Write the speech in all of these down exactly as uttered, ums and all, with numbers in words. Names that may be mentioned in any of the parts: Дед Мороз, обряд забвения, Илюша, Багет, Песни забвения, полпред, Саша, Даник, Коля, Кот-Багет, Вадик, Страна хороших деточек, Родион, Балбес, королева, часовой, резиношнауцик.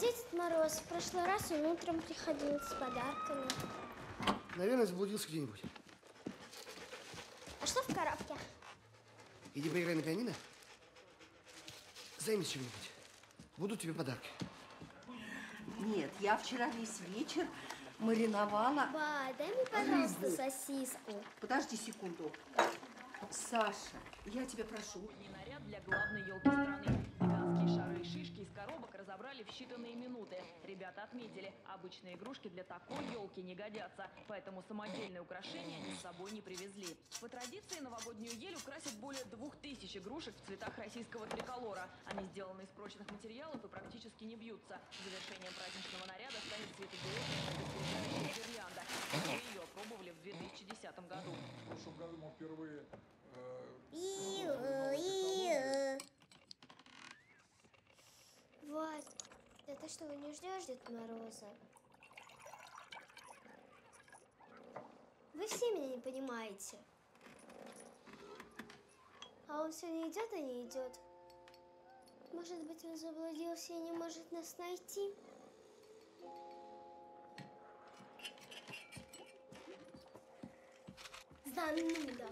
Дед Мороз в прошлый раз он утром приходил с подарками. Наверное, заблудился где-нибудь. А что в коробке? Иди поиграй на пианино. Займись чем-нибудь. Будут тебе подарки. Нет, я вчера весь вечер мариновала. Ба, дай мне, пожалуйста, рыбу. Сосиску. Подожди секунду. Саша, я тебя прошу. Наряд для главной елки страны. Гигантские шары и шишки из коробок разобрали в считанные минуты. Ребята отметили, обычные игрушки для такой елки не годятся, поэтому самодельные украшения они с собой не привезли. По традиции новогоднюю ель украсят более двух тысяч игрушек в цветах российского триколора. Они сделаны из прочных материалов и практически не бьются. Завершением праздничного наряда станет цветодиодная гирлянда. Мы ее пробовали в две тысячи десятом году. В прошлом году мы впервые... Вась, да ты что, не ждешь Дед Мороза? Вы все меня не понимаете. А он все не идет и не идет. Может быть, он заблудился и не может нас найти? Зануда.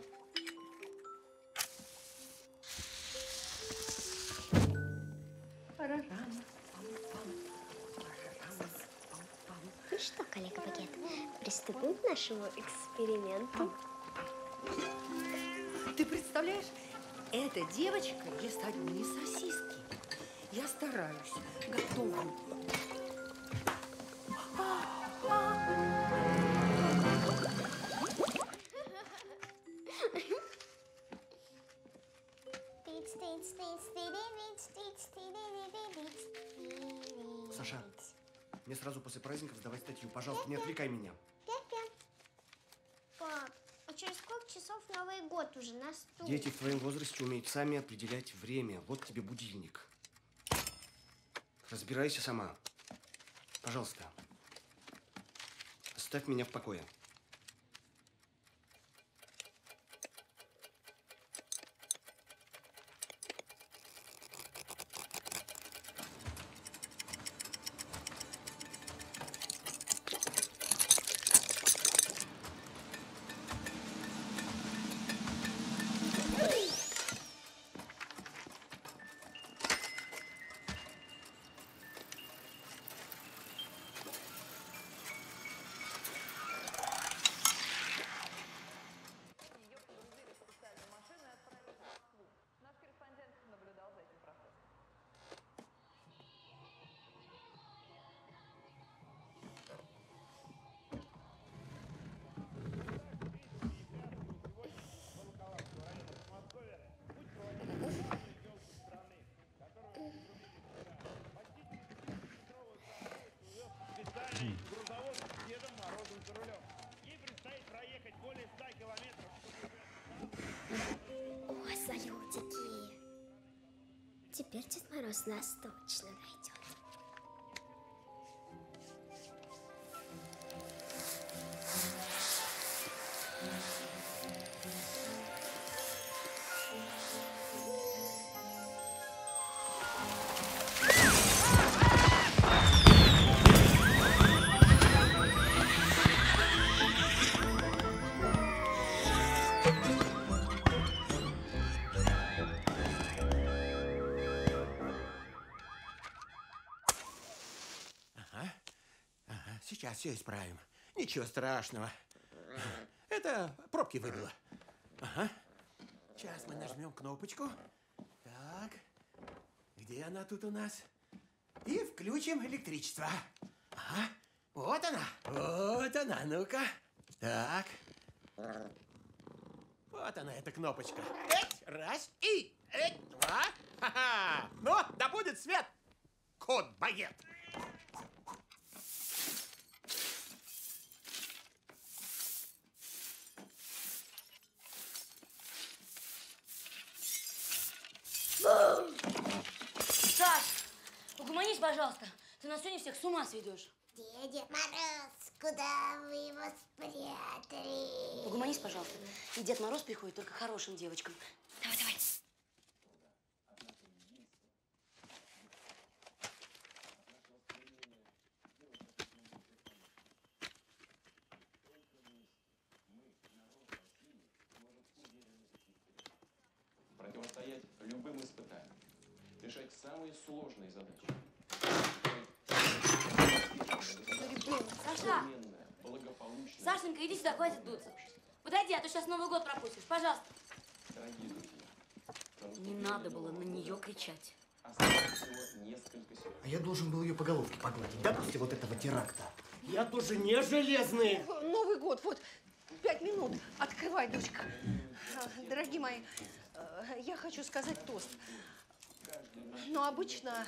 Ну что, коллега-багет, приступим к нашему эксперименту. Ты представляешь, эта девочка ест одни сосиски. Я стараюсь, готовлю. Саша, мне сразу после праздников сдавать статью. Пожалуйста, не отвлекай меня. Пап, а через сколько часов Новый год уже наступит? Дети в твоем возрасте умеют сами определять время. Вот тебе будильник. Разбирайся сама. Пожалуйста, оставь меня в покое. О, салютики! Теперь Дед Мороз нас точно найдет. все исправим. Ничего страшного. Это пробки выбило. Ага. Сейчас мы нажмем кнопочку. Так. Где она тут у нас? И включим электричество. Ага. Вот она. Вот она. Ну-ка. Так. Вот она, эта кнопочка. Эть, раз, и эть, два. Ха-ха. Ну, да будет свет. Кот-Багет. Саш, угомонись, пожалуйста. Ты нас сегодня всех с ума сведешь. Дедя Мороз, куда вы его спрятали? Угомонись, пожалуйста. И Дед Мороз приходит только хорошим девочкам. Давай, давай. Противостоять любым испытаниям. Решать самые сложные задачи. Саша! Сашенька, иди сюда, хватит дуться. Подойди, а то сейчас Новый год пропустишь. Пожалуйста. Не надо было на нее кричать. А я должен был ее по головке погладить, да, после вот этого теракта? Я тоже не железный. Новый год, вот, пять минут. Открывай, дочка. Дорогие мои, я хочу сказать тост. Но обычно,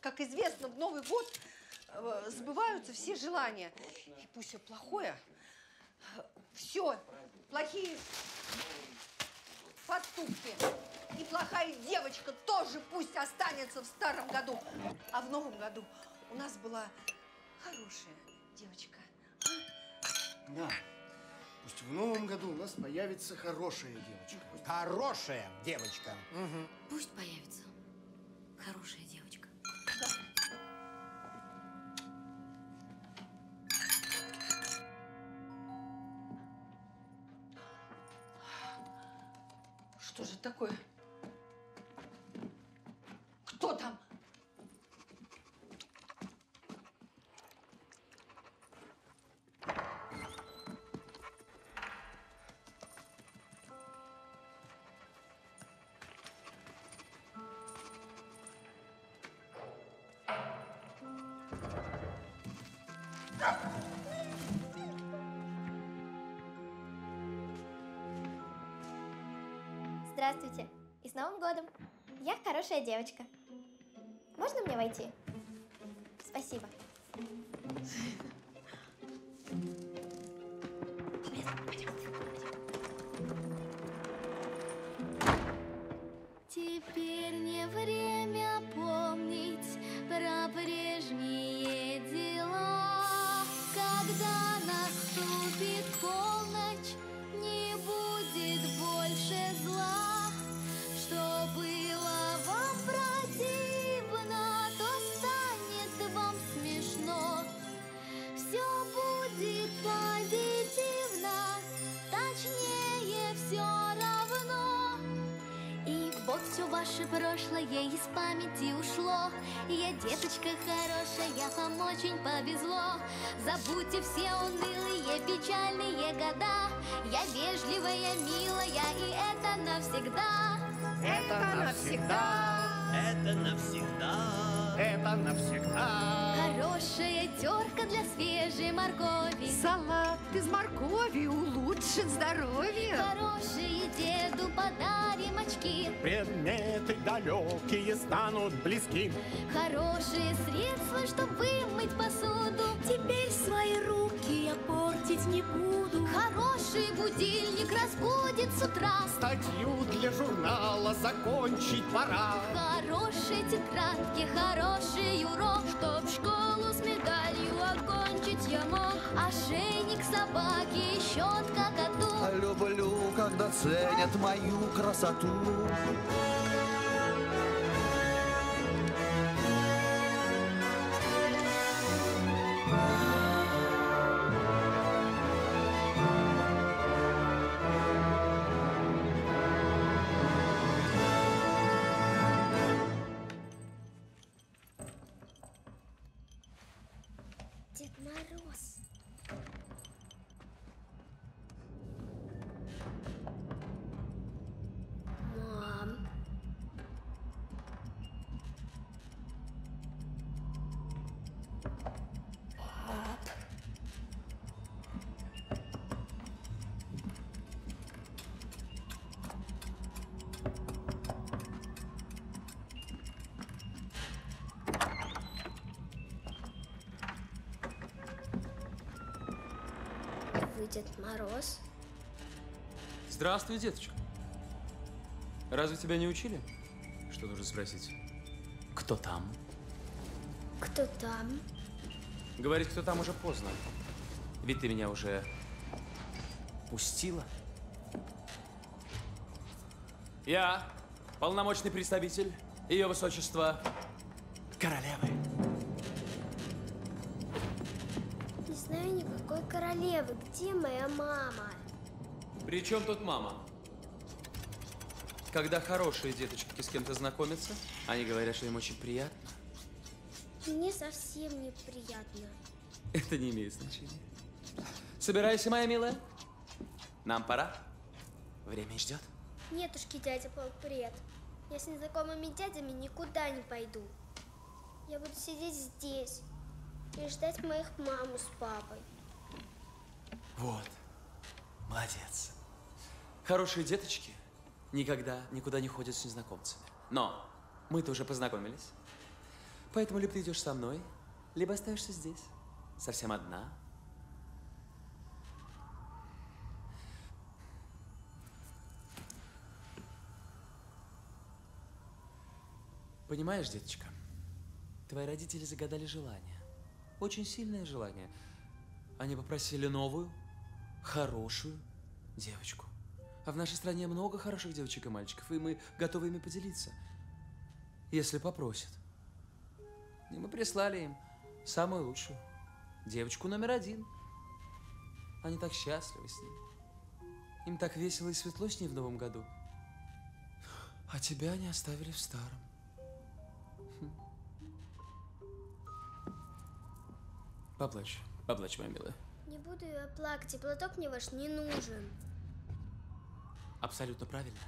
как известно, в Новый год сбываются все желания. И пусть все плохое, все плохие поступки и плохая девочка тоже пусть останется в старом году. А в новом году у нас была хорошая девочка. Да, пусть в новом году у нас появится хорошая девочка. Хорошая девочка. Угу. Пусть появится хорошая девочка. Да. Что же такое? Кто там? Здравствуйте! И с Новым годом! Я хорошая девочка. Можно мне войти? Спасибо. Теперь не время помнить про прежние дела. Когда наступит полночь, не будет больше зла. Было вам противно, то станет вам смешно. Все будет позитивно, точнее все равно. И вот все ваше прошлое из памяти ушло. Я деточка хорошая, вам очень повезло. Забудьте все унылые, печальные года. Я вежливая, милая, и это навсегда. Это навсегда. Это навсегда. Это навсегда. Хорошая терка для свежей моркови. Салат без моркови улучшит здоровье. Хорошие деду подарим очки. Предметы далекие станут близки. Хорошие средства, чтобы вымыть посуду. Теперь свои руки я портить не буду. Хороший будильник разбудит с утра. Статью для журнала закончить пора. Хорошие тетрадки, хороший урок, чтоб школу с медалью окончить я мог. Ошейник собаке, щетка коту. Люблю, когда ценят мою красоту. Дед Мороз. Здравствуй, Дед Мороз. Здравствуй, деточка. Разве тебя не учили? Что нужно спросить? Кто там? Кто там? Говорить, кто там, уже поздно. Ведь ты меня уже пустила. Я полномочный представитель Ее Высочества Королевы. Не знаю никакой королевы. Где моя мама? При чем тут мама? Когда хорошие деточки с кем-то знакомятся, они говорят, что им очень приятно. Мне совсем не приятно. Это не имеет значения. Собирайся, моя милая. Нам пора. Время ждет. Нетушки, дядя полпред. Я с незнакомыми дядями никуда не пойду. Я буду сидеть здесь и ждать моих маму с папой. Вот. Молодец. Хорошие деточки никогда никуда не ходят с незнакомцами. Но мы-то уже познакомились. Поэтому либо ты идешь со мной, либо остаешься здесь. Совсем одна. Понимаешь, деточка, твои родители загадали желание. Очень сильное желание. Они попросили новую, хорошую девочку. А в нашей стране много хороших девочек и мальчиков, и мы готовы ими поделиться, если попросят. И мы прислали им самую лучшую. Девочку номер один. Они так счастливы с ней. Им так весело и светло с ней в новом году. А тебя они оставили в старом. Хм. Поплачь. Поплачь, моя милая. Не буду я плакать. И платок мне ваш не нужен. Абсолютно правильно.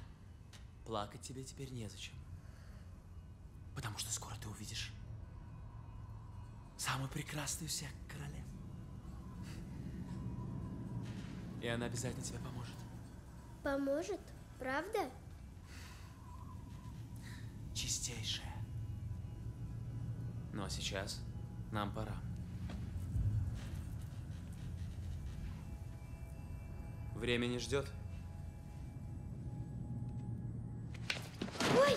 Плакать тебе теперь незачем. Потому что скоро ты увидишь самую прекрасную из всех королев. И она обязательно тебе поможет. Поможет? Правда? Чистейшая. Ну а сейчас нам пора. Время не ждет. Ой!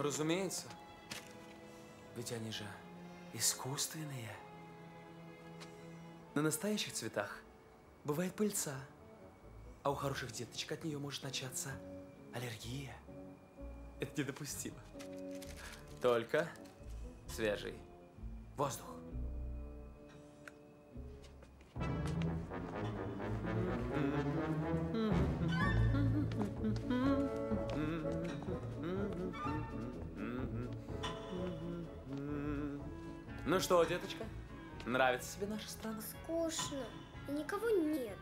Разумеется, ведь они же искусственные. На настоящих цветах бывает пыльца, а у хороших деточек от нее может начаться аллергия. Это недопустимо. Только свежий воздух. Ну что, деточка, нравится тебе наша страна? Скучно. Никого нет.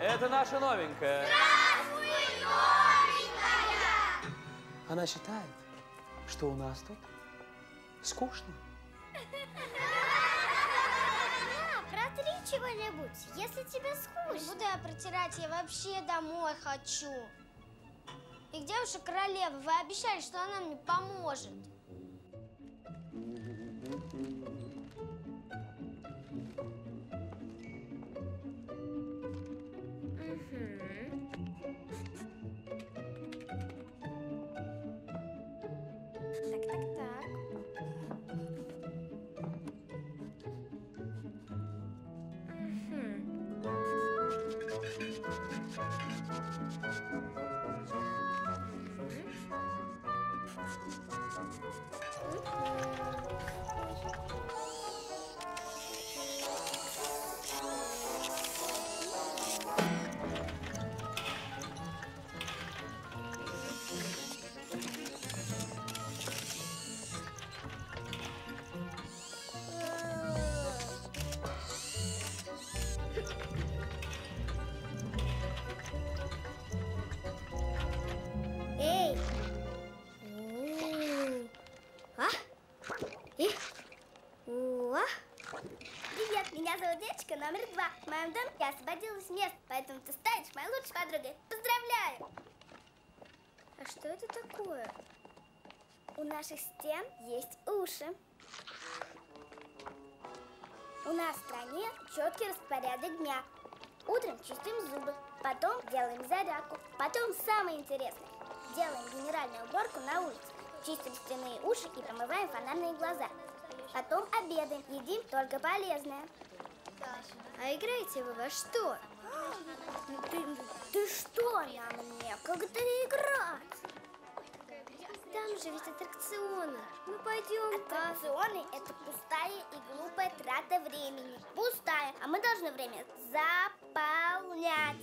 Это наша новенькая. Здравствуй, новенькая! Она считает, что у нас тут скучно. Чего-нибудь, если тебе скучно. Не буду я протирать, я вообще домой хочу. И где уж королева? Вы обещали, что она мне поможет. Так-так-так. Номер два. В моем доме я освободилась место, поэтому ты станешь моей лучшей подругой. Поздравляю! А что это такое? У наших стен есть уши. У нас в стране четкий распорядок дня. Утром чистим зубы, потом делаем зарядку, потом самое интересное. Делаем генеральную уборку на улице, чистим стены и уши и промываем фонарные глаза. Потом обедаем, едим только полезное. А играете вы во что? ты, ты что на мне? Как это играть? Там же ведь аттракционы. Ну пойдем. Аттракционы это пустая и глупая трата времени. Пустая, а мы должны время заполнять.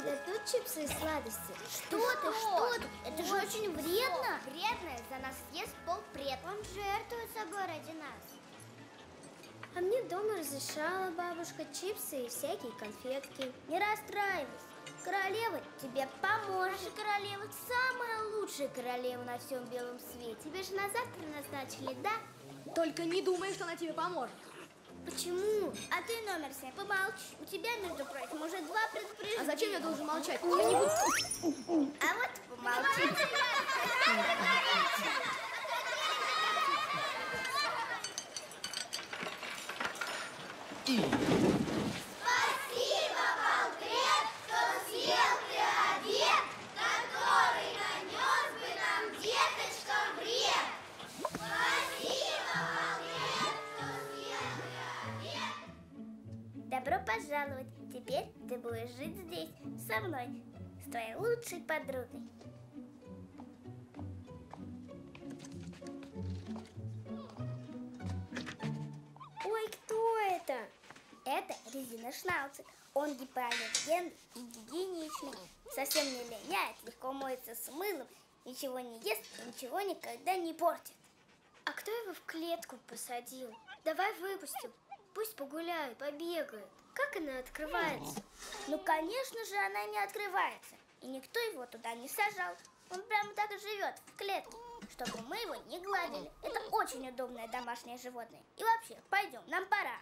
Дадут чипсы и сладости. Что ты, что ты? Это же очень вредно. Вредно? За нас съест полпред. Он жертвует собой ради нас. А мне дома разрешала бабушка чипсы и всякие конфетки. Не расстраивайся. Королева тебе поможет. Наша королева самая лучшая королева на всем белом свете. Тебе же на завтра назначили, да? Только не думай, что она тебе поможет. Почему? А ты номер семь. Помолчи. У тебя, между прочим, уже два предупреждения. А зачем я должен молчать? Я не буду. А вот помолчи. Спасибо, полпред, кто съел при обед, который нанес бы нам деточкам вред. Спасибо, полпред, кто съел при обед. Добро пожаловать. Теперь ты будешь жить здесь со мной, с твоей лучшей подругой. Ой, кто это? Это резиношнауцик. Он гипоаллергенный и гигиеничный. Совсем не линяет, легко моется с мылом, ничего не ест и ничего никогда не портит. А кто его в клетку посадил? Давай выпустим. Пусть погуляют, побегают. Как она открывается? Ну, конечно же, она не открывается. И никто его туда не сажал. Он прямо так и живет, в клетке. Чтобы мы его не гладили. Это очень удобное домашнее животное. И вообще, пойдем, нам пора.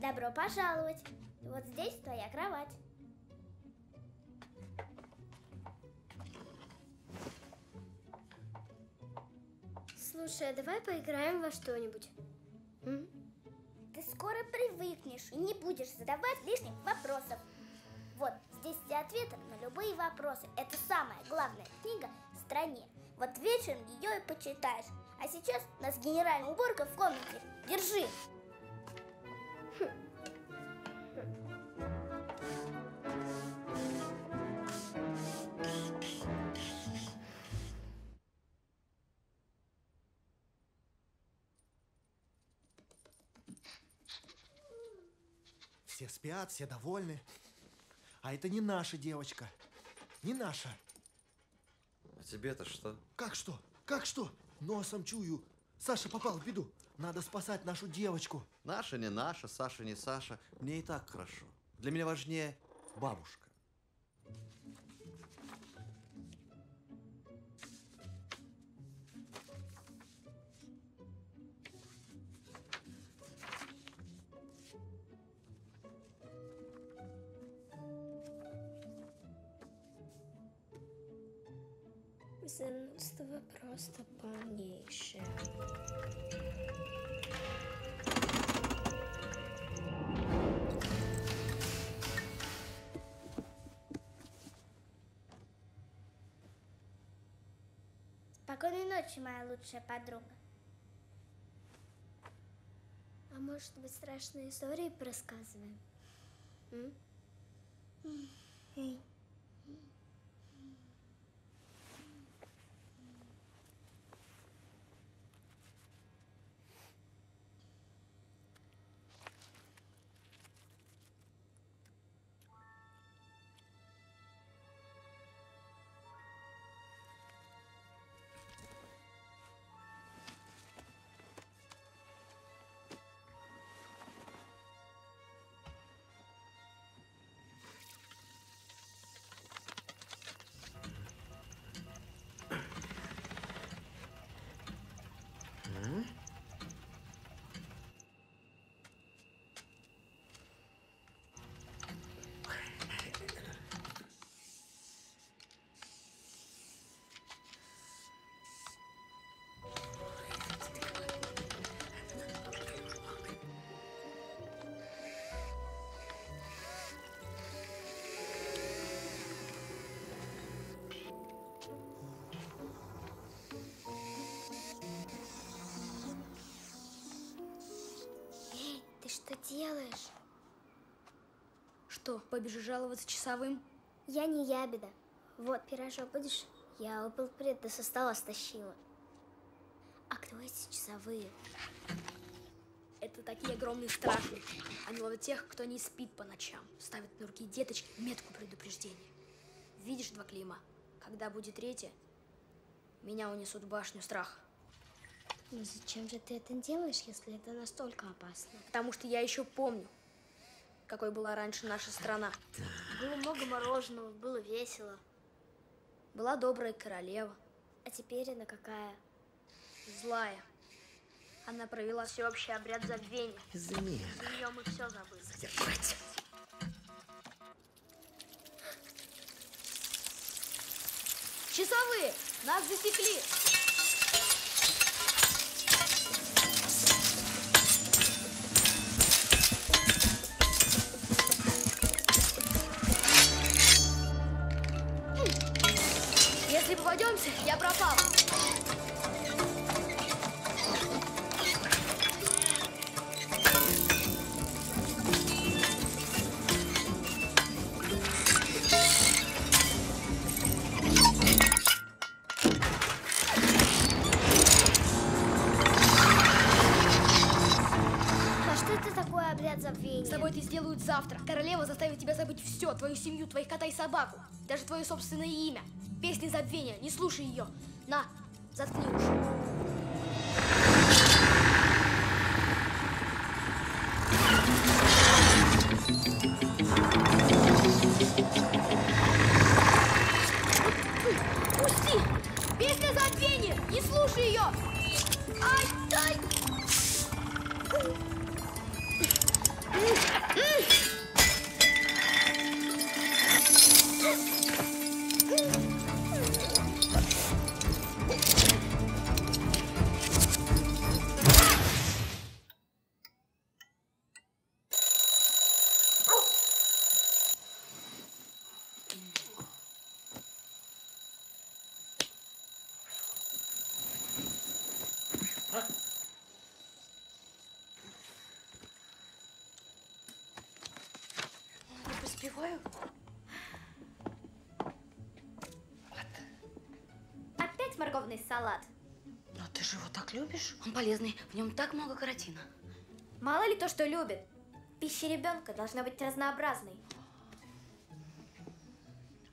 Добро пожаловать. Вот здесь твоя кровать. Слушай, а давай поиграем во что-нибудь. Ты скоро привыкнешь и не будешь задавать лишних вопросов. Вот, здесь все ответы на любые вопросы. Это самая главная книга в стране. Вот вечером ее и почитаешь. А сейчас у нас генеральная уборка в комнате. Держи! Все спят, все довольны. А это не наша девочка. Не наша. А тебе-то что? Как что? Как что? Носом чую. Саша попал в беду. Надо спасать нашу девочку. Наша не наша, Саша не Саша. Мне и так хорошо. Для меня важнее бабушка. Занудство просто полнейшее. Спокойной ночи, моя лучшая подруга. А может быть, страшные истории рассказываем? М? Эй. Делаешь? Что, побежишь жаловаться часовым? Я не ябеда. Вот, пирожок будешь? Я у полпреда со стола стащила. А кто эти часовые? Это такие огромные стражи. Они ловят тех, кто не спит по ночам. Ставят на руки деточки метку предупреждения. Видишь два клейма? Когда будет третье, меня унесут в башню страха. Ну зачем же ты это делаешь, если это настолько опасно? Потому что я еще помню, какой была раньше наша страна. Было много мороженого, было весело. Была добрая королева. А теперь она какая? Злая. Она провела всеобщий обряд забвения. Из-за нее. Из-за нее мы все забыли. Задержать. Часовые! Нас засекли! Пойдемте, я пропал. А что это такое обряд забвения? С тобой это сделают завтра. Королева заставит тебя забыть все, твою семью, твоих кота и собаку, даже твое собственное имя. Песни забвения, не слушай ее. На, заткни уши. Пусти! Песня забвения, не слушай ее. Ай, дай! Опять морковный салат. Но ты же его так любишь. Он полезный. В нем так много каротина. Мало ли то, что любит. Пища ребенка должна быть разнообразной.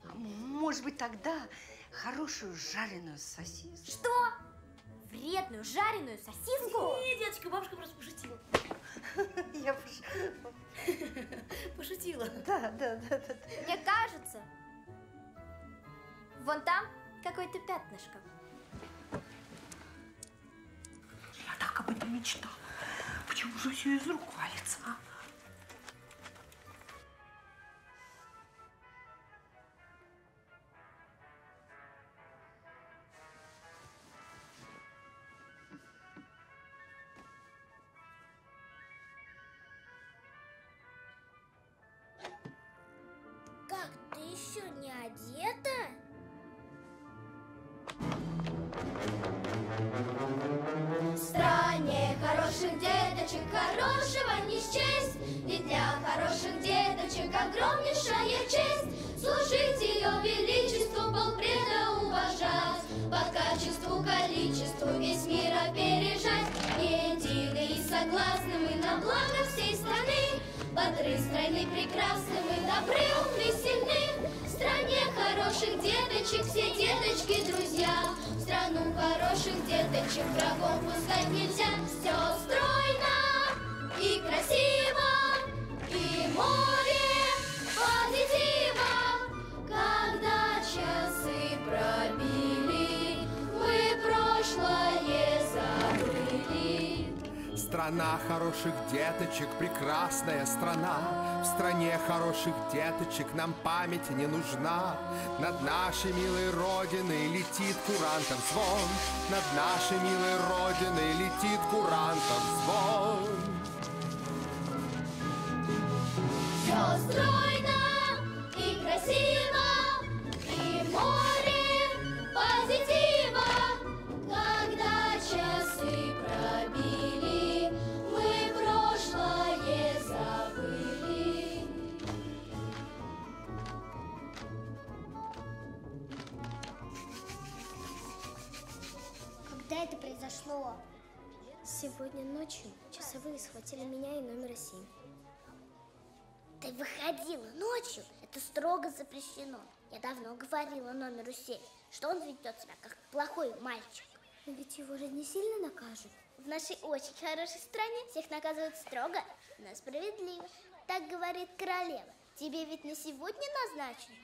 А может быть, тогда хорошую жареную сосиску? Что? Вредную жареную сосиску? Не, деточка, бабушка просто пошутила. Я пошутила. Пошутила. Да, да, да, да. Мне кажется, вон там какое-то пятнышко. Я так об этом мечтала. Почему же все из рук валится, а? еще не одета? В стране хороших деточек хорошего не счесть, и для хороших деточек огромнейшая честь служить ее величеству, полпреда уважать, по качеству, количеству весь мир опережать, едины и согласны мы на благо всей страны, бодры, страны прекрасны мы, добры, умны, сильны. В стране хороших деточек все деточки друзья, в страну хороших деточек врагов пускать нельзя. Все стройно и красиво, и море позитива. Когда часы пробили, вы прошлое забыли. Страна хороших деточек, прекрасная страна, в стране хороших деточек нам память не нужна. Над нашей милой родиной летит курантом звон, над нашей милой родиной летит курантом звон. Все стройно и красиво, и море позитива. Когда часы пробили, мы прошлое забыли. Когда это произошло? Сегодня ночью часовые схватили меня и номер семь. Ты выходила ночью? Это строго запрещено. Я давно говорила номеру семь, что он ведет себя как плохой мальчик. Но ведь его же не сильно накажут. В нашей очень хорошей стране всех наказывают строго, но справедливо. Так говорит королева. Тебе ведь на сегодня назначено.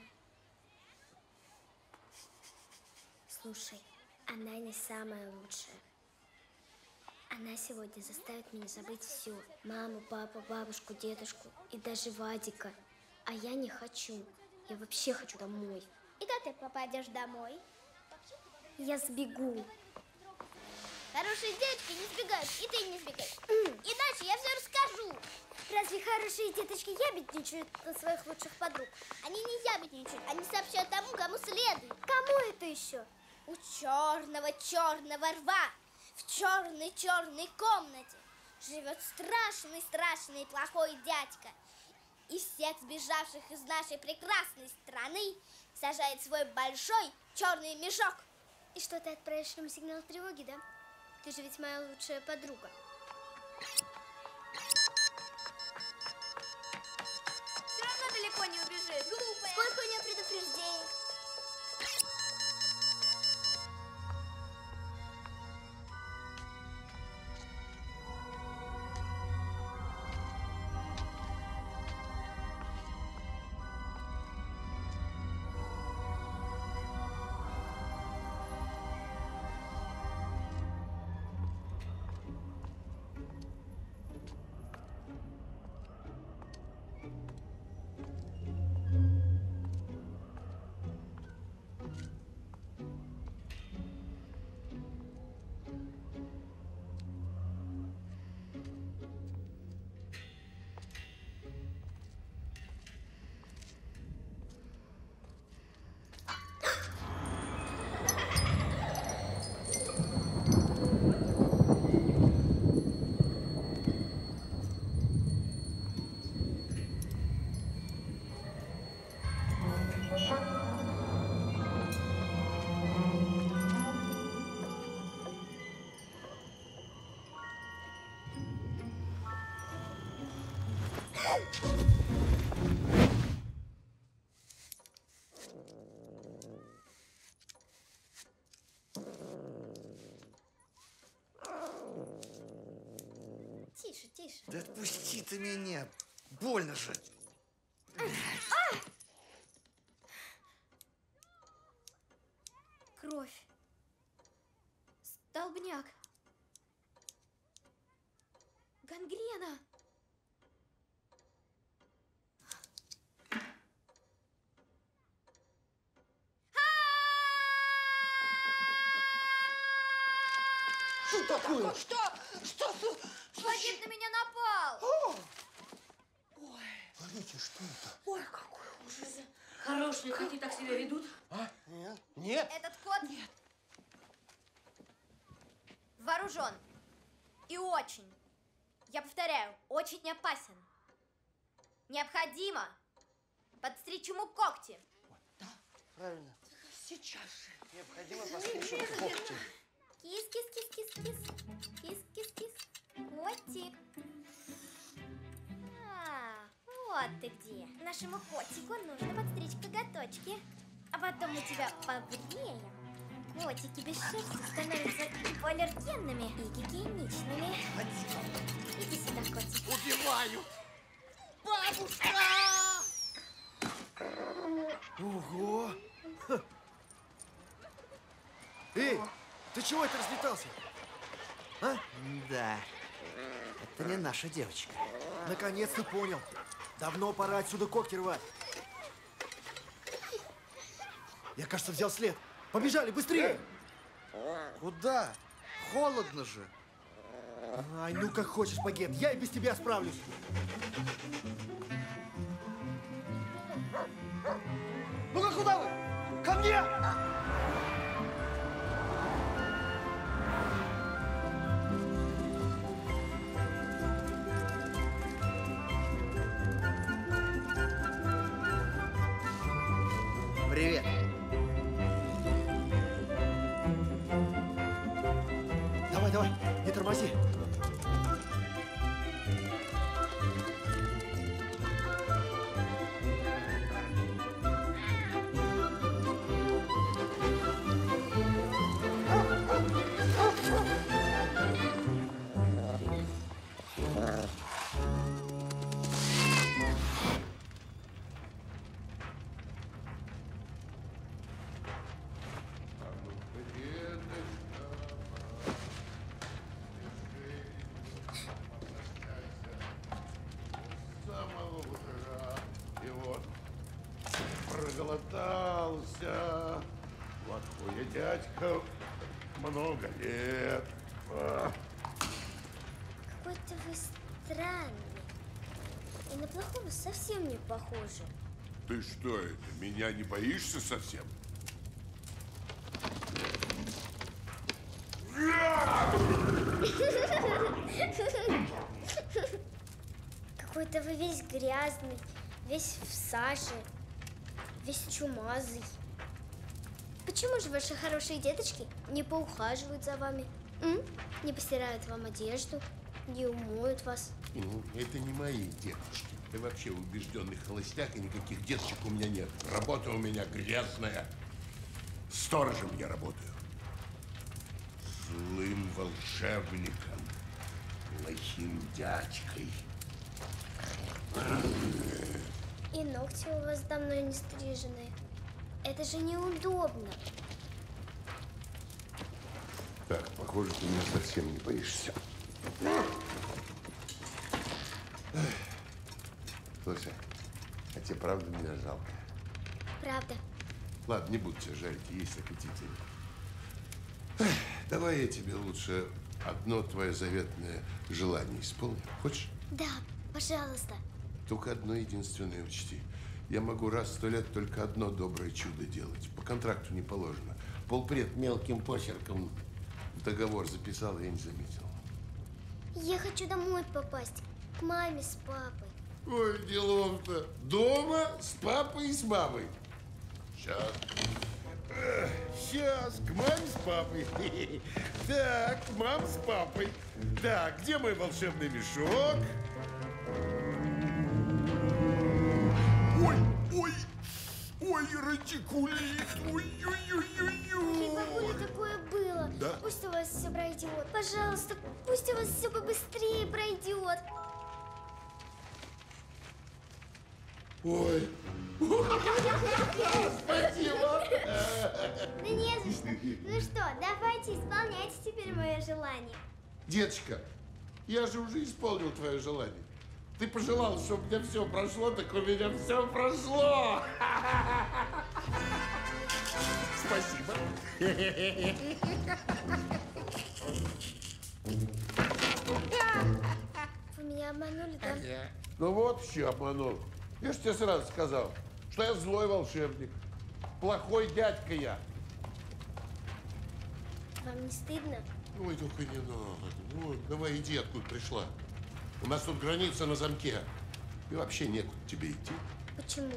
Слушай. Она не самая лучшая. Она сегодня заставит меня забыть все. Маму, папу, бабушку, дедушку и даже Вадика. А я не хочу. Я вообще хочу домой. И как ты попадешь домой? Я сбегу. Хорошие детки не сбегают, и ты не сбегай. Иначе я все расскажу. Разве хорошие деточки ябедничают на своих лучших подруг? Они не ябедничают, они сообщают тому, кому следует. Кому это еще? У черного черного рва в черной черной комнате живет страшный страшный плохой дядька, и всех сбежавших из нашей прекрасной страны сажает в свой большой черный мешок. И что, ты отправишь нам сигнал тревоги, да? Ты же ведь моя лучшая подруга. Все равно далеко не убежит. Глупая. Сколько у нее предупреждений? Тише, тише. Да отпусти ты меня. Больно же. А, а! Кровь. Столбняк. Гангрена. Что такое? Что? Что? Вадик на меня напал! О! Ой! Смотрите, что это? Ой, какой ужас! Хорошие, как они так себя ведут? А? Нет. Нет. Этот кот нет. Вооружен. И очень, я повторяю, очень опасен. Необходимо подстричь ему когти. Вот, да? Правильно. Сейчас же. Необходимо подстричь ему когти. Кис, кис, кис, кис, кис, кис, кис, кис. Котик. А, вот ты где. Нашему котику нужно подстричь коготочки, а потом мы тебя побреем. Котики без шерсти становятся и полиергенными, и гигиеничными. Иди сюда, котик. Убиваю. Бабушка! Ого! Ха. Эй, ты чего это разлетался? А? Да. Это не наша девочка. Наконец-то понял. Давно пора отсюда когти рвать. Я, кажется, взял след. Побежали, быстрее! Куда? Холодно же. Ай, ну как хочешь, Багет. Я и без тебя справлюсь. Ну-ка, куда вы? Ко мне! Привет. Давай, давай, не тормози. Много лет. Какой-то вы странный. И на плохого совсем не похожи. Ты что это? Меня не боишься совсем? Какой-то вы весь грязный, весь в саже, весь чумазый. Почему же ваши хорошие деточки не поухаживают за вами, м? Не постирают вам одежду, не умоют вас? Ну, это не мои деточки. Ты вообще убежденный холостяк, и никаких деточек у меня нет. Работа у меня грязная. Сторожем я работаю. Злым волшебником, плохим дядькой. И ногти у вас давно не стрижены. Это же неудобно. Так, похоже, ты меня совсем не боишься. Слушай, а тебе правда меня жалко? Правда. Ладно, не буду тебя жарить, есть аппетиты. Давай я тебе лучше одно твое заветное желание исполню. Хочешь? Да, пожалуйста. Только одно единственное учти. Я могу раз в сто лет только одно доброе чудо делать. По контракту не положено. Полпред мелким почерком в договор записал, я не заметил. Я хочу домой попасть, к маме с папой. Ой, делов-то. Дома с папой и с мамой. Сейчас. Сейчас, к маме с папой. Так, мам с папой. Так, где мой волшебный мешок? Ой, ой, ой, радикулит, ой-ой-ой-ой-ой. Погода, такое было. Да? Пусть у вас все пройдет. Пожалуйста, пусть у вас все побыстрее пройдет. Ой. Спасибо. Да не за что. Ну что, давайте исполняйте теперь мое желание. Деточка, я же уже исполнил твое желание. Ты пожелал, чтобы у меня все прошло, так у меня все прошло. Спасибо. Вы меня обманули, да? Ну вот, еще обманул. Я же тебе сразу сказал, что я злой волшебник. Плохой дядька я. Вам не стыдно? Ой, только не надо. Ну, давай иди, откуда пришла. У нас тут граница на замке. И вообще некуда тебе идти. Почему?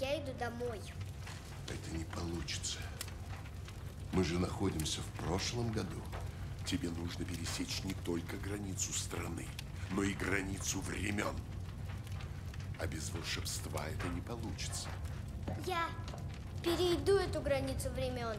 Я иду домой. Это не получится. Мы же находимся в прошлом году. Тебе нужно пересечь не только границу страны, но и границу времен. А без волшебства это не получится. Я перейду эту границу времен.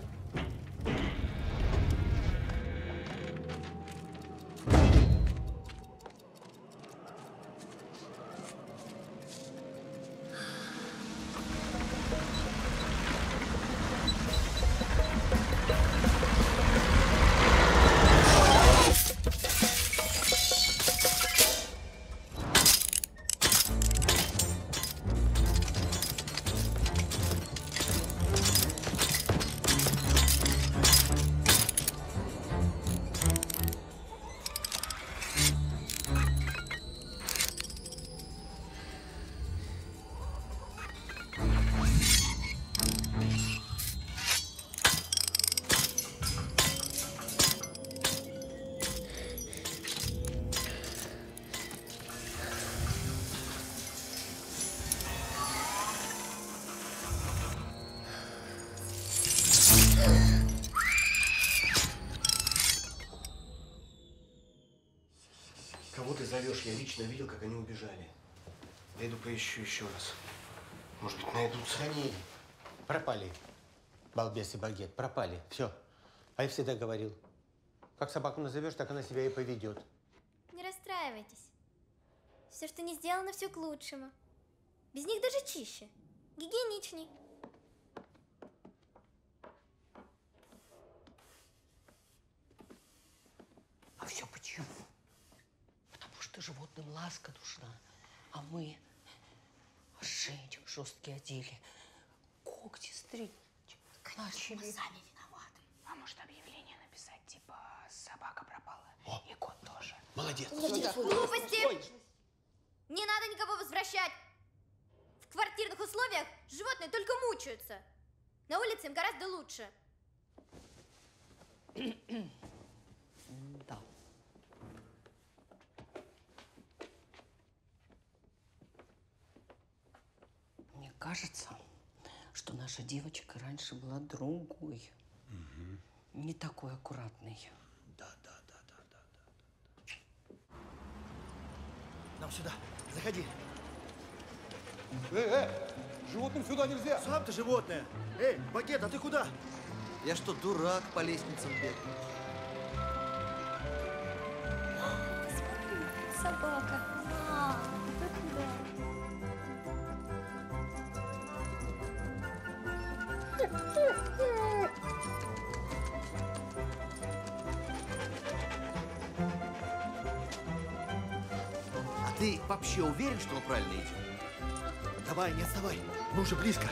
Я лично видел, как они убежали. Я иду поищу еще раз. Может быть, найдутся. Они пропали. Балбес и Багет пропали. Все. А я всегда говорил. Как собаку назовешь, так она себя и поведет. Не расстраивайтесь. Все, что не сделано, все к лучшему. Без них даже чище. Гигиеничней. А все почему? Животным ласка нужна, а мы женщин жесткие одели, когти стричь. Конечно, мы сами виноваты. А может, объявление написать, типа, собака пропала, О. и кот тоже. Молодец. Молодец. Глупости! Ой. Не надо никого возвращать. В квартирных условиях животные только мучаются. На улице им гораздо лучше. Да. Кажется, что наша девочка раньше была другой, угу. не такой аккуратной. Да, да, да, да, да, да. Нам сюда, заходи. Эй, эй, животным сюда нельзя. Сам ты животное. Эй, Багет, а ты куда? Я что, дурак, по лестницам бегаю? Смотри, собака. Ты вообще уверен, что он правильно идет? Давай, не отставай. Мы уже близко.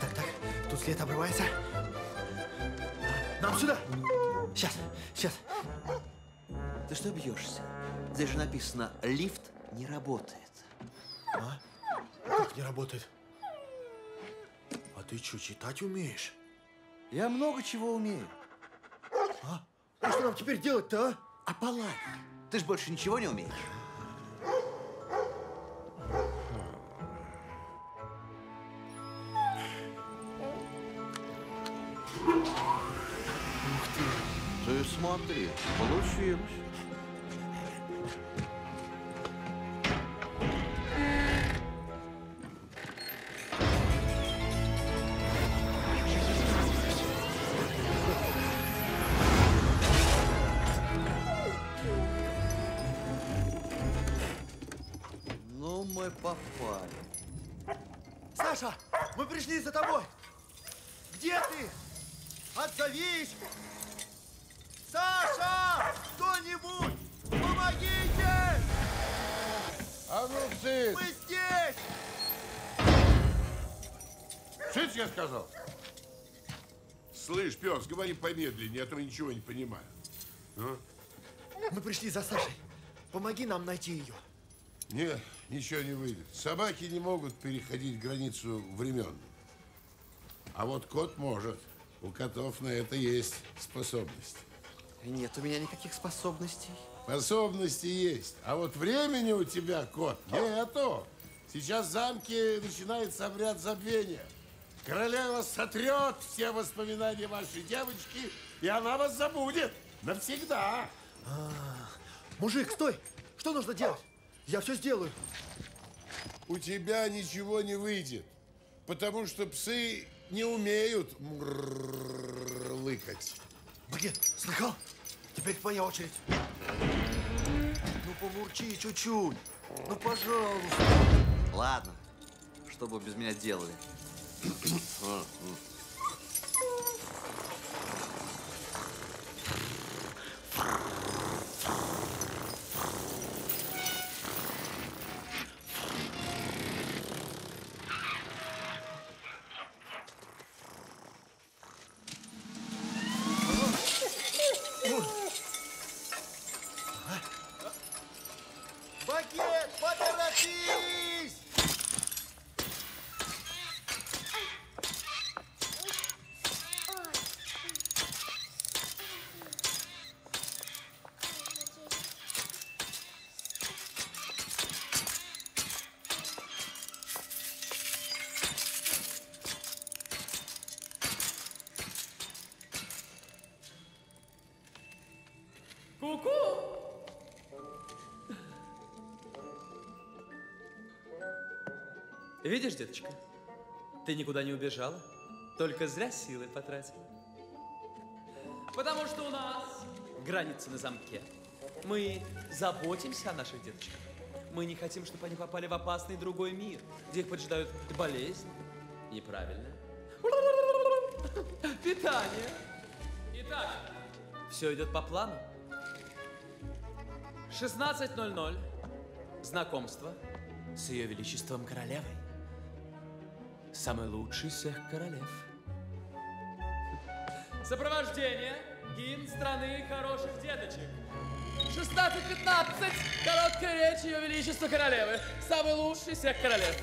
Так, так. Тут след обрывается. Нам сюда. Сейчас, сейчас. Ты что бьешься? Здесь же написано, лифт не работает. А? Как не работает? А ты что, читать умеешь? Я много чего умею. А? А что нам теперь делать-то, а? А полазь. Ты ж больше ничего не умеешь. Ух ты. Ты смотри, получилось. Попали. Саша, мы пришли за тобой. Где ты? Отзовись! Саша! Кто-нибудь! Помогите! А ну, цыц! Мы здесь! Цыц, я сказал. Слышь, пес, говори помедленнее, а то я ничего не понимаю. А? Мы пришли за Сашей. Помоги нам найти ее. Нет, ничего не выйдет. Собаки не могут переходить границу времен. А вот кот может. У котов на это есть способность. Нет у меня никаких способностей. Способности есть. А вот времени у тебя, кот, нету. Сейчас в замке начинается обряд забвения. Королева сотрет все воспоминания вашей девочки, и она вас забудет навсегда. А-а-а. Мужик, стой! Что нужно делать? Я все сделаю. У тебя ничего не выйдет, потому что псы не умеют мурлыкать. Блин, слыхал? Теперь твоя очередь. Ну, помурчи чуть-чуть. Ну, пожалуйста. Ладно, что бы без меня делали. Видишь, деточка, ты никуда не убежала, только зря силы потратила. Потому что у нас границы на замке. Мы заботимся о наших деточках. Мы не хотим, чтобы они попали в опасный другой мир, где их поджидают болезни, неправильное питание. Итак, все идет по плану. шестнадцать ноль-ноль. Знакомство с Ее Величеством Королевой. Самый лучший из всех королев. Сопровождение. Гимн страны хороших деточек. шестнадцать пятнадцать. Короткая речь Ее Величества Королевы. Самый лучший из всех королев.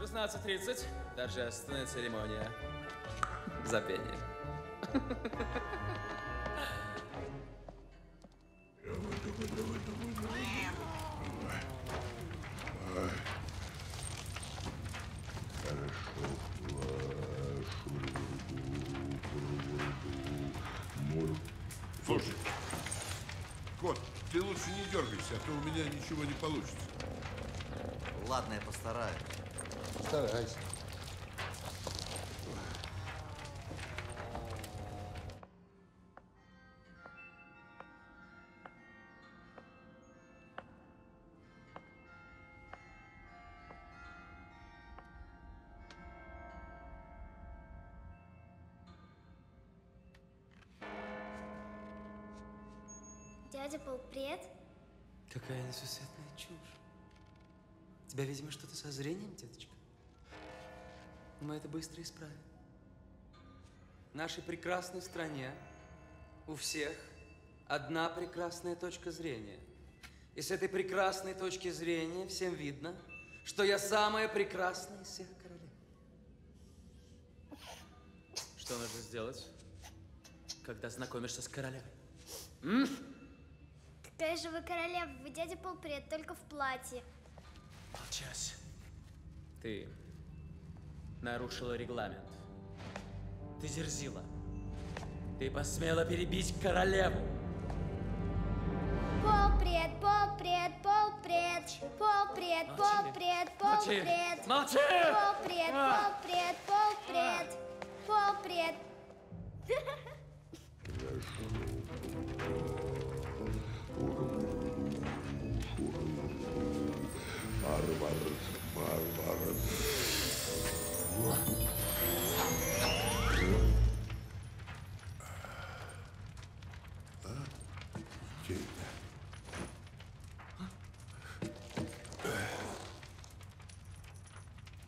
шестнадцать тридцать. Торжественная церемония. Забвения. Слушай, кот, ты лучше не дергайся, а то у меня ничего не получится. Ладно, я постараюсь. Постарайся. Дядя полпред? Какая несусветная чушь. У тебя, видимо, что-то со зрением, деточка. Мы это быстро исправим. В нашей прекрасной стране у всех одна прекрасная точка зрения. И с этой прекрасной точки зрения всем видно, что я самая прекрасная из всех королев. Что нужно сделать, когда знакомишься с королевой? М? Какая же вы королева, вы дядя полпред, только в платье. Молчась. Ты нарушила регламент. Ты дерзила. Ты посмела перебить королеву. Полпред, полпред, полпред, полпред, полпред, полпред. Молчи! Полпред, полпред, полпред, полпред. Барбар, барбар.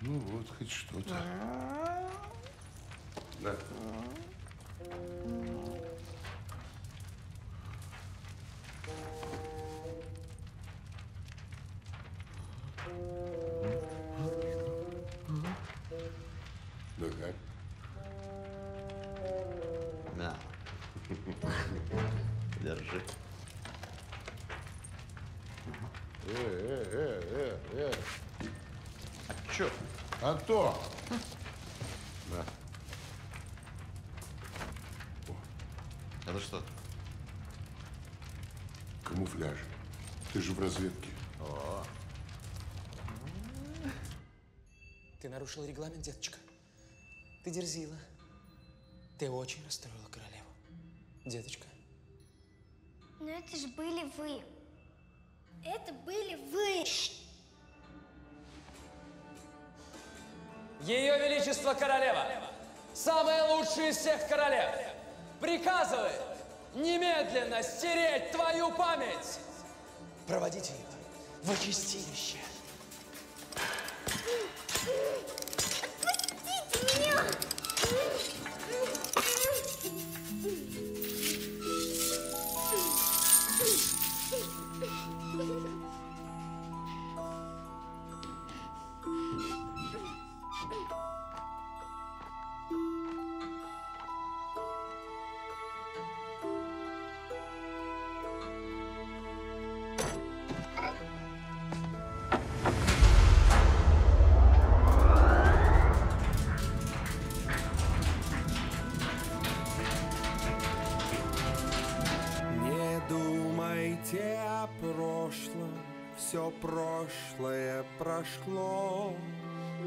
Ну вот, хоть что-то. Да. Э-э-э-э-э. э А чё? А то! Хм. Да. О. Это что? Камуфляж. Ты же в разведке. О. Ты нарушил регламент, деточка. Ты дерзила. Ты очень расстроила королеву, деточка. Но это же были вы. Это были вы. Ее Величество королева, самая лучшая из всех королев, приказывает немедленно стереть твою память. Проводите ее в очистилище. Отпустите меня! Прошлое прошло.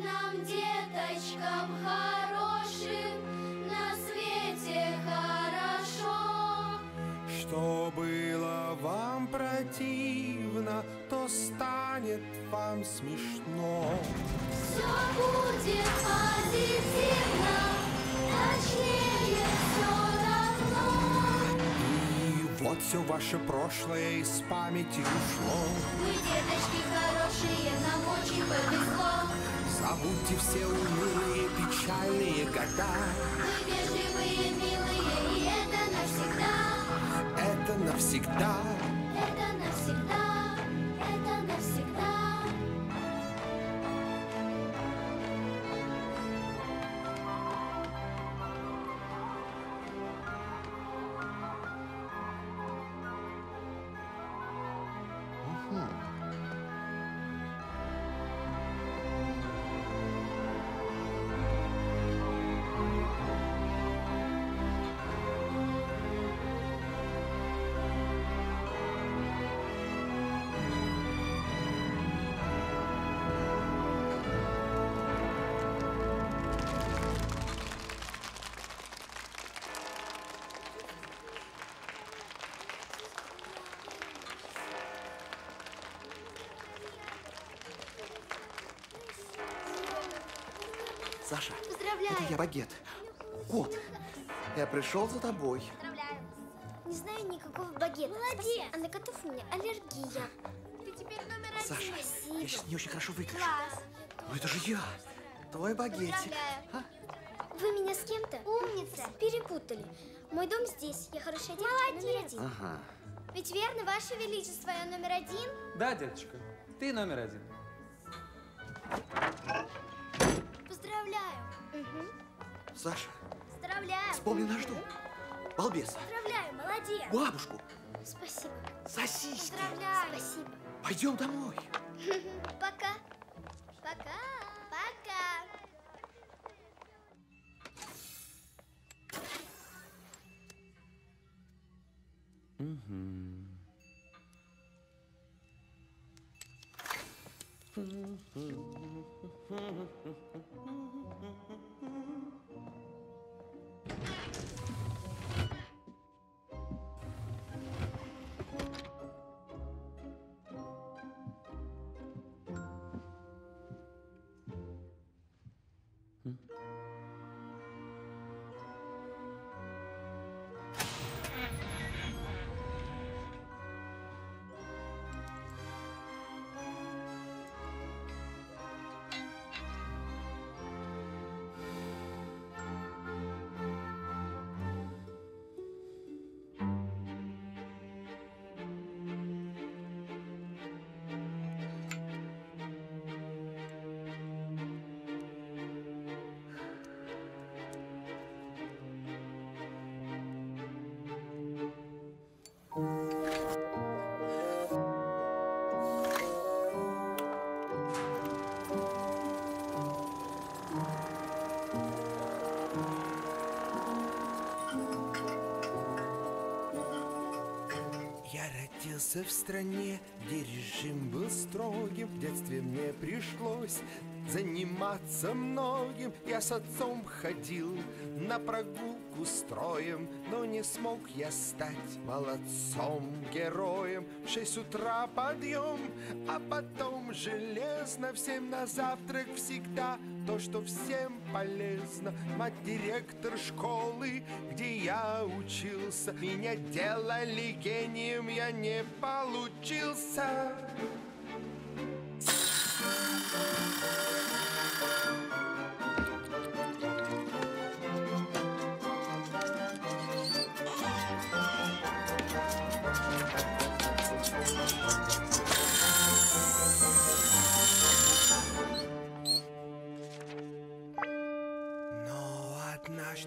Нам, деточкам хорошим, на свете хорошо. Что было вам противно, то станет вам смешно. Все будет позитивно, точнее все давно. И вот все ваше прошлое из памяти ушло. Деточки хорошие, нам очень повезло. Забудьте все унылые, печальные года. Вы бежливые, милые, и это навсегда. Это навсегда. Это навсегда. Это навсегда. Угу. Саша, это я, Багет. Кот, я пришел за тобой. Поздравляю. Не знаю никакого Багета. Молодец. Спасибо. А на котов у меня аллергия. Ты теперь номер один. Саша, спасибо. Я сейчас не очень хорошо выгляжу. Класс. Но это же я, твой Багетик. А? Вы меня с кем-то, умница, перепутали. Мой дом здесь, я хорошая девочка, номер один. Ага. Ведь верно, Ваше Величество, я номер один? Да, деточка, ты номер один. Угу. Саша, поздравляю. Вспомни наш дом. Балбеса. Поздравляю, молодец. Бабушку. Спасибо. Сосиски. Поздравляю. Спасибо. Пойдем домой. Пока. Пока. Пока. Я родился в стране, где режим был строгим. В детстве мне пришлось заниматься многим. Я с отцом ходил на прогулку с троем, но не смог я стать молодцом-героем. В шесть утра подъем, а потом железно. Всем на завтрак всегда то, что всем полезно. Мать директор школы, где я учился. Меня делали гением, я не получился.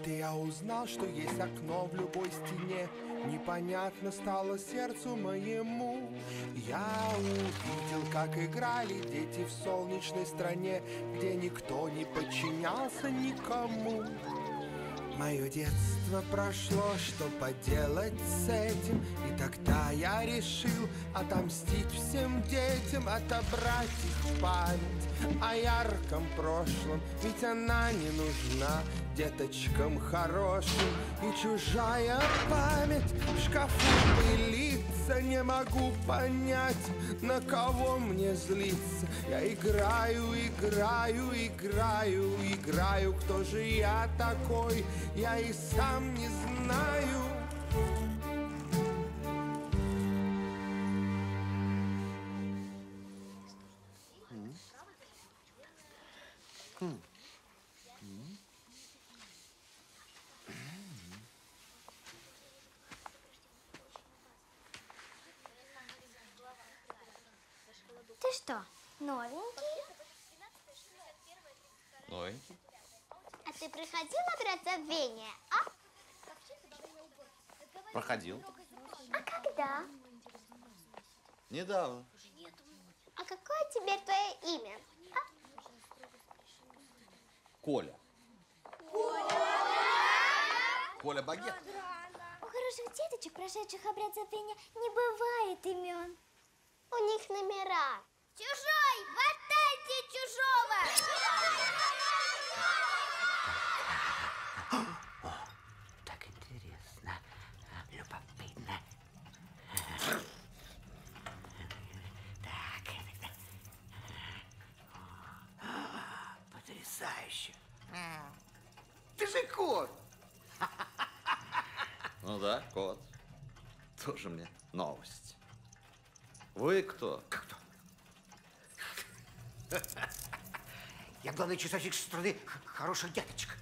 Я узнал, что есть окно в любой стене. Непонятно стало сердцу моему. Я увидел, как играли дети в солнечной стране, где никто не подчинялся никому. Мое детство прошло, что поделать с этим? И тогда я решил отомстить всем детям, отобрать их память о ярком прошлом. Ведь она не нужна деточкам хорошим. И чужая память в шкафу пылится. Не могу понять, на кого мне злиться. Я играю, играю, играю, играю. Кто же я такой? Я и сам не знаю. Mm. Mm. Mm. Ты что, новенький? Новенький. А ты проходил обряд забвения, а? Проходил. А когда? Недавно. А какое теперь твое имя? А? Коля. Коля! Коля-Багет. У хороших деточек, прошедших обряд забвения, не бывает имен. У них номера. Чужой! Хватайте чужого! Так интересно, любопытно. Так, потрясающе. Ты же кот! Ну да, кот. Тоже мне новость. Вы кто? Кто? Я главный часовщик страны хороших деточек.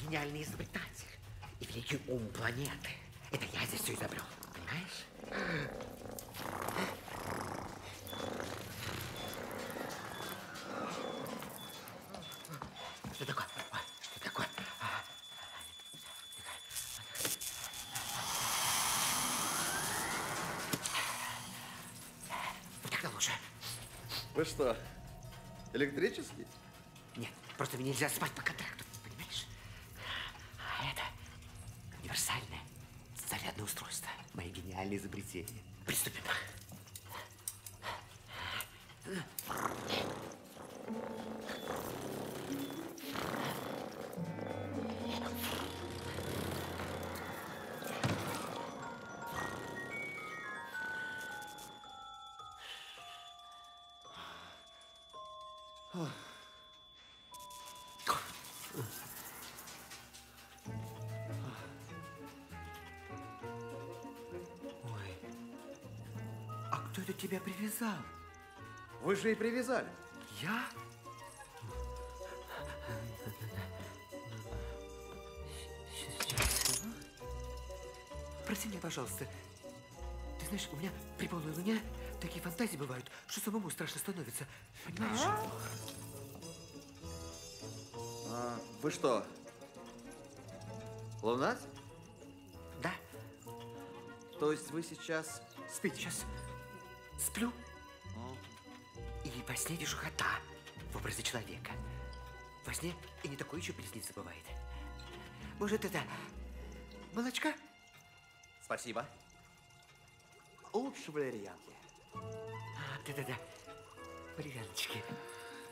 Гениальный изобретатель и великий ум планеты. Это я здесь все изобрел, понимаешь? Что такое? Что такое? Вы что, электрический? Нет, просто мне нельзя спать по контракту, понимаешь? А это универсальное зарядное устройство. Мои гениальные изобретения. Приступим. Я привязал. Вы же и привязали. Я? Сейчас. Прости меня, пожалуйста. Ты знаешь, у меня при полной луне такие фантазии бывают, что самому страшно становится. Понимаешь? А, вы что, луна? Да. То есть вы сейчас спите? Сейчас. Сплю. О. И во сне вижу кота в образе человека. Во сне и не такое еще приснится бывает. Может, это молочка? Спасибо. лучше валерьянки. А, да-да-да. Валерьяночки,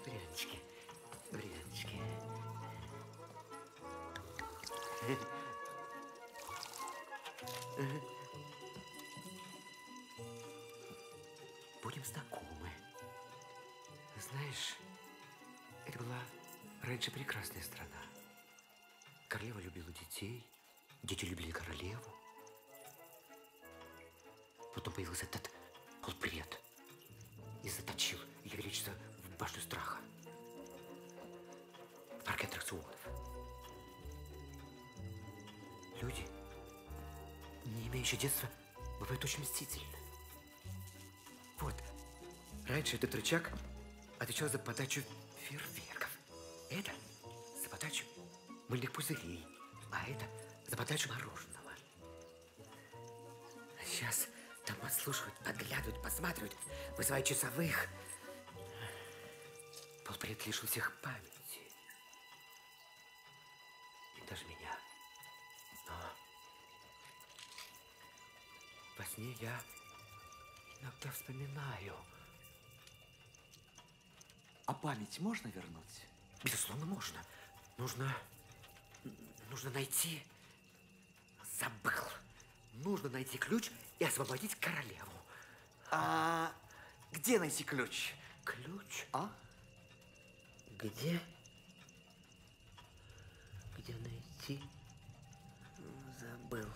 валерьяночки, валерьяночки. Будем знакомы. Знаешь, это была раньше прекрасная страна. Королева любила детей, дети любили королеву. Потом появился этот полпред и заточил ее величество в башню страха. В парке аттракционов. Люди, не имеющие детства, бывают очень мстительны. Вот, раньше этот рычаг отвечал за подачу фейерверков. Это за подачу мыльных пузырей, а это за подачу мороженого. А сейчас там подслушивают, подглядывают, посматривают, вызывают часовых. Полпред лишил всех памяти. И даже меня. Но во сне я иногда вспоминаю. А память можно вернуть? Безусловно, можно. Нужно... Нужно найти... Забыл. Нужно найти ключ и освободить королеву. А где найти ключ? Ключ? А? Где? Где найти? Забыл.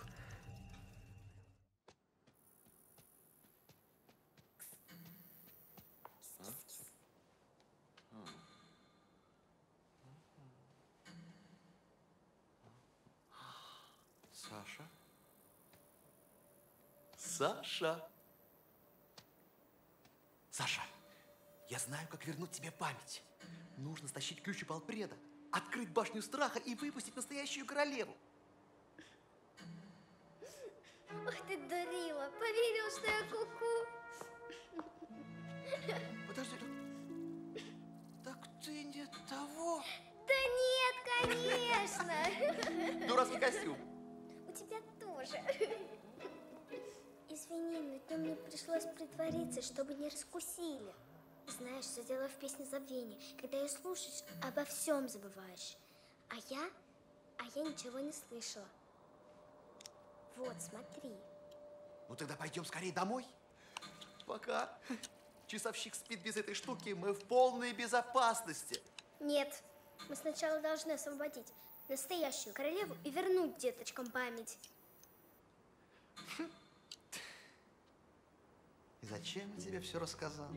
Саша? Саша? Саша, я знаю, как вернуть тебе память. Нужно стащить ключ у полпреда, открыть башню страха и выпустить настоящую королеву. Ух ты, дурила, поверил, что я ку-ку. Подожди, так ты не того. Да нет, конечно. Дурацкий костюм. У тебя тоже. Извини, но днем мне пришлось притвориться, чтобы не раскусили. Знаешь, что дело в песне забвения, когда ее слушаешь, обо всем забываешь. А я, а я ничего не слышала. Вот, смотри. Ну тогда пойдем скорее домой. Пока часовщик спит без этой штуки, мы в полной безопасности. Нет, мы сначала должны освободить настоящую королеву и вернуть деточкам память. И зачем я тебе все рассказал?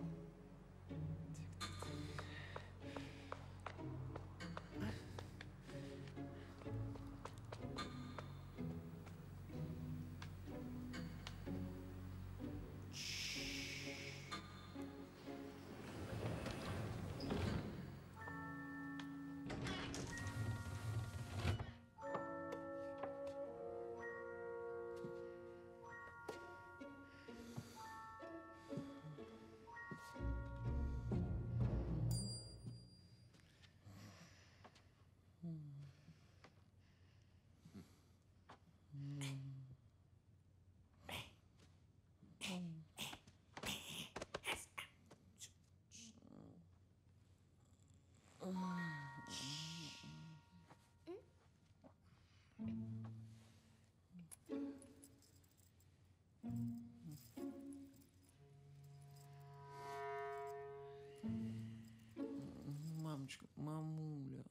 Мамочка, мамуля.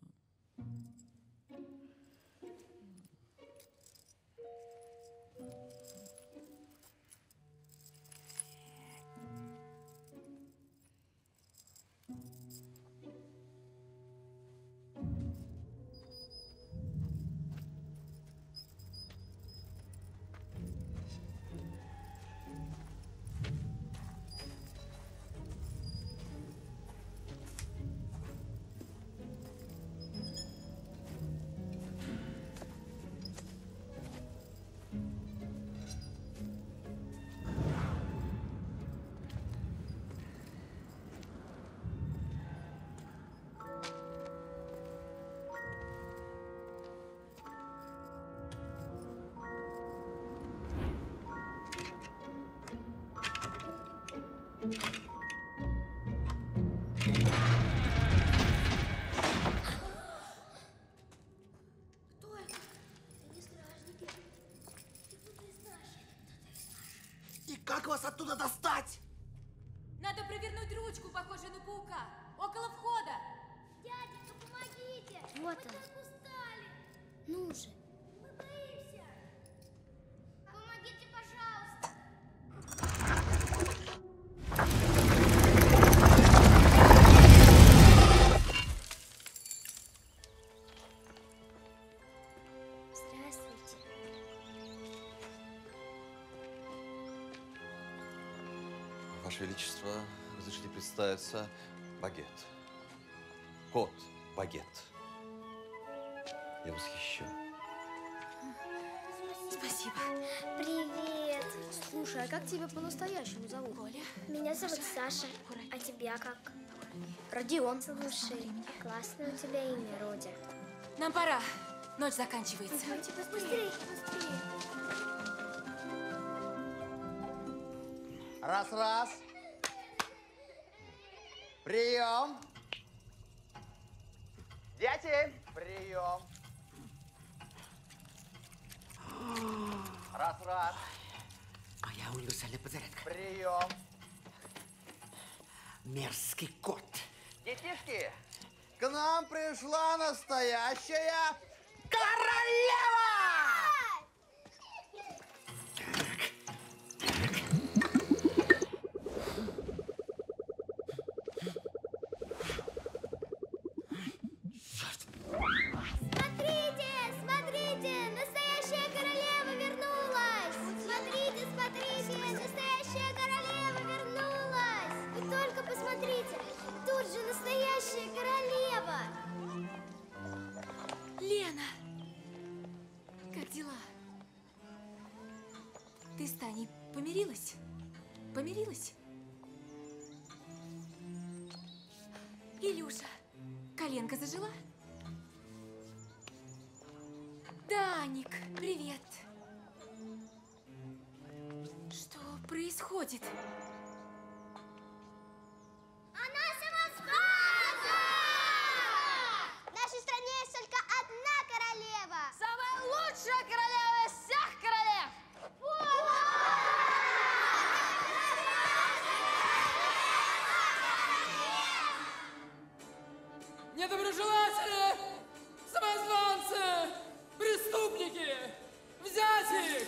Ваше Величество, разрешите представиться, Багет. Кот-Багет. Я восхищен. Спасибо. Привет. Слушай, а как тебя по-настоящему зовут? Коля. Меня зовут Саша. А тебя как? Родион. Слушай, классное у тебя имя, Роди. Нам пора. Ночь заканчивается. Давайте быстрее, быстрее. Раз, раз. Прием. Дети, прием. Раз, раз. Моя универсальная подзарядка. Прием. Мерзкий кот. Детишки, к нам пришла настоящая королева! Помирилась? Илюша, коленка зажила? Даник, привет! Что происходит? Она самозванка! В нашей стране есть только одна королева! Самая лучшая королева из всех королев! Ура! Недоброжелатели, самозванцы, преступники, взять их!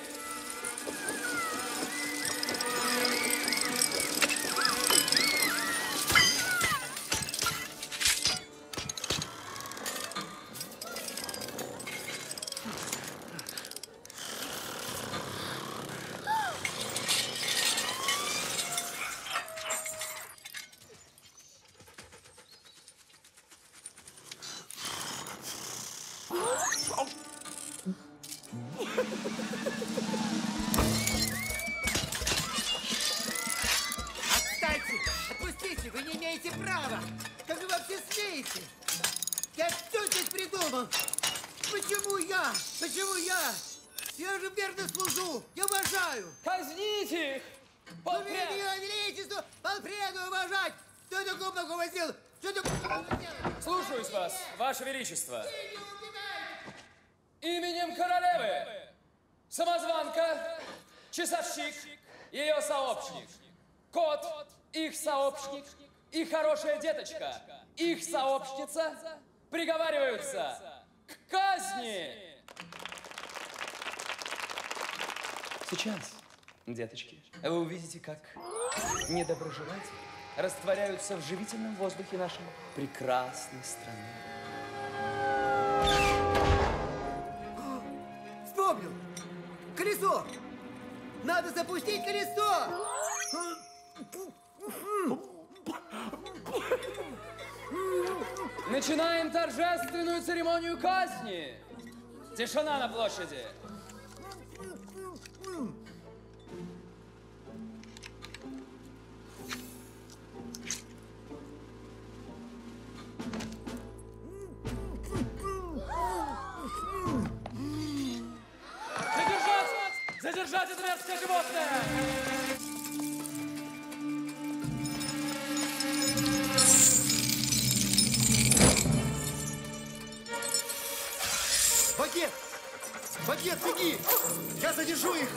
Именем королевы, самозванка, часовщик, ее сообщник, кот, их сообщник, и хорошая деточка, их сообщница, приговариваются к казни. Сейчас, деточки, вы увидите, как недоброжелатели растворяются в живительном воздухе нашей прекрасной страны. Вспомнил! Колесо! Надо запустить колесо! Начинаем торжественную церемонию казни! Тишина на площади! Задержать это мерзкое животное! беги! Я задержу их!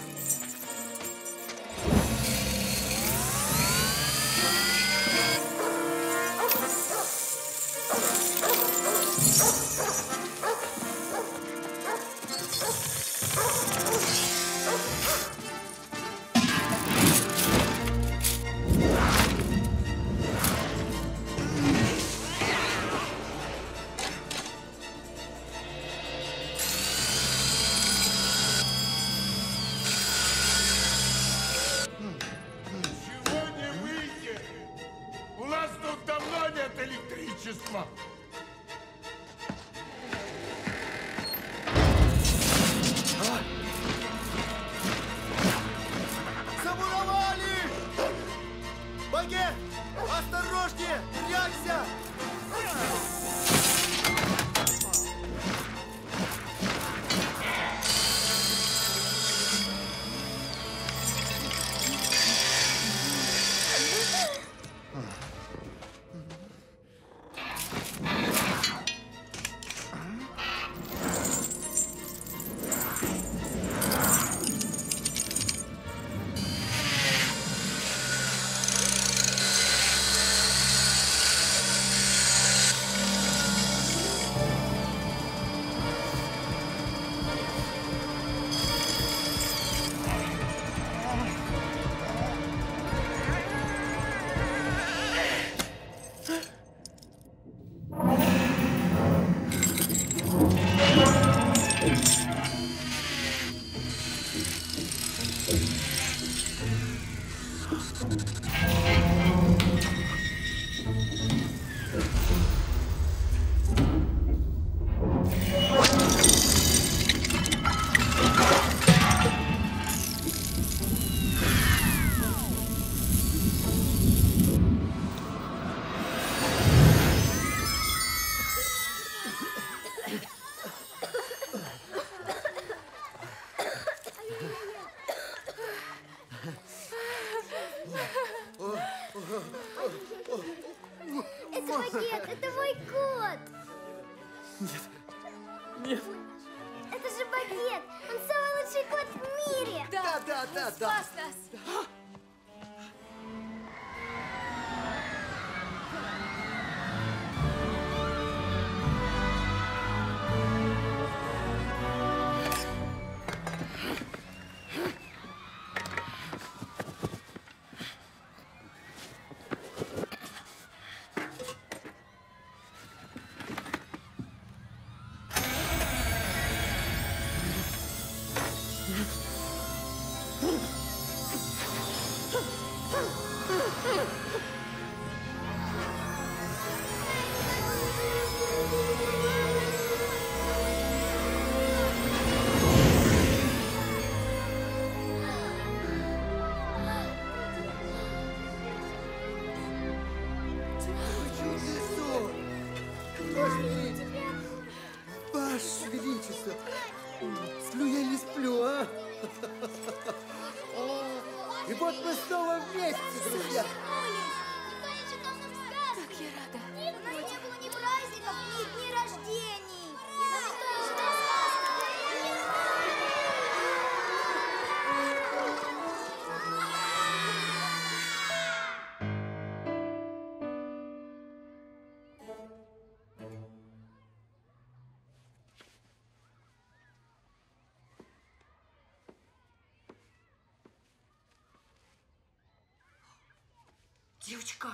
Девочка!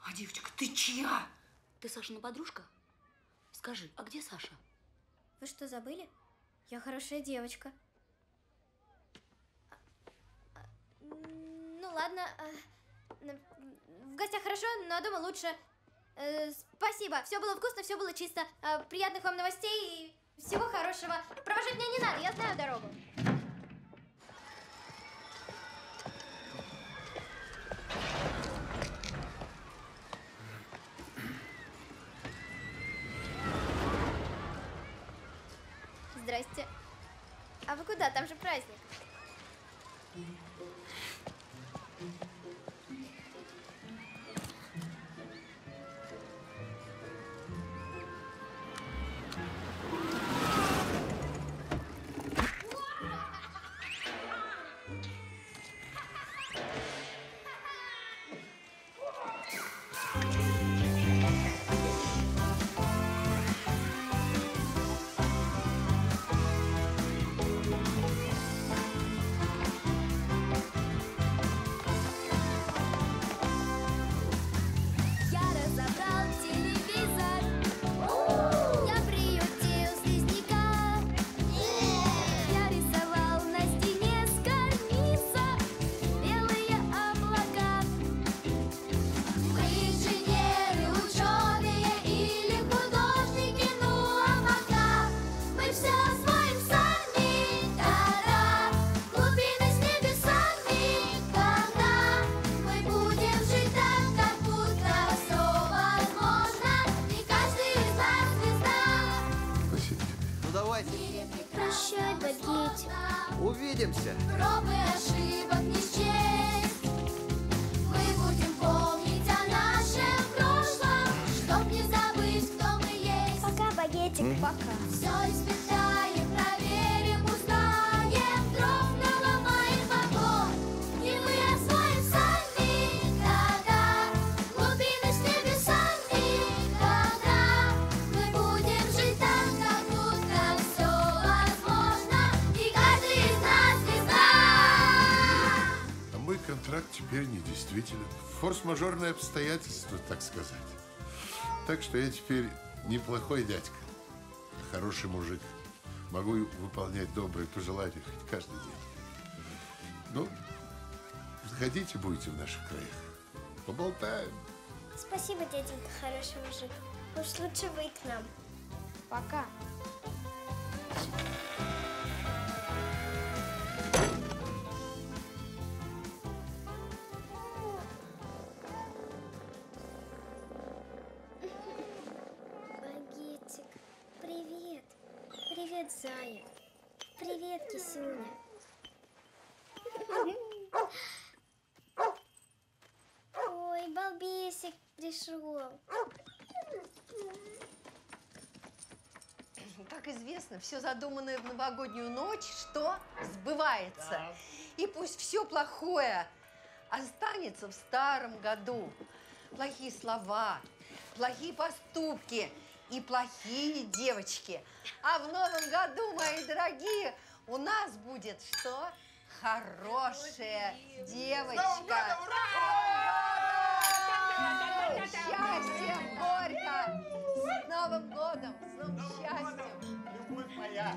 А, девочка, ты чья? Ты Сашина подружка? Скажи, а где Саша? Вы что, забыли? Я хорошая девочка. А, а, ну ладно, а, в гостях хорошо, но дома лучше. А, спасибо, все было вкусно, все было чисто. А, приятных вам новостей и всего хорошего. Провожать меня не надо, я знаю дорогу. Здрасте. А вы куда? Там же праздник. действительно, форс-мажорные обстоятельства, так сказать. Так что я теперь неплохой дядька, а хороший мужик. Могу выполнять добрые пожелания хоть каждый день. Ну, заходите, будете в наших краях. Поболтаем. Спасибо, дяденька, хороший мужик. Уж лучше вы к нам. Пока. Багетик, привет. Привет, зая. Привет, кисюня. Ой, балбесик пришел. Как известно, все задуманное в новогоднюю ночь, что сбывается. Да. И пусть все плохое останется в старом году. Плохие слова, плохие поступки и плохие девочки. А в новом году, мои дорогие, у нас будет что? Хорошая девочка. Ура! Счастье, горько! С Новым годом! С новым счастьем! Любовь моя!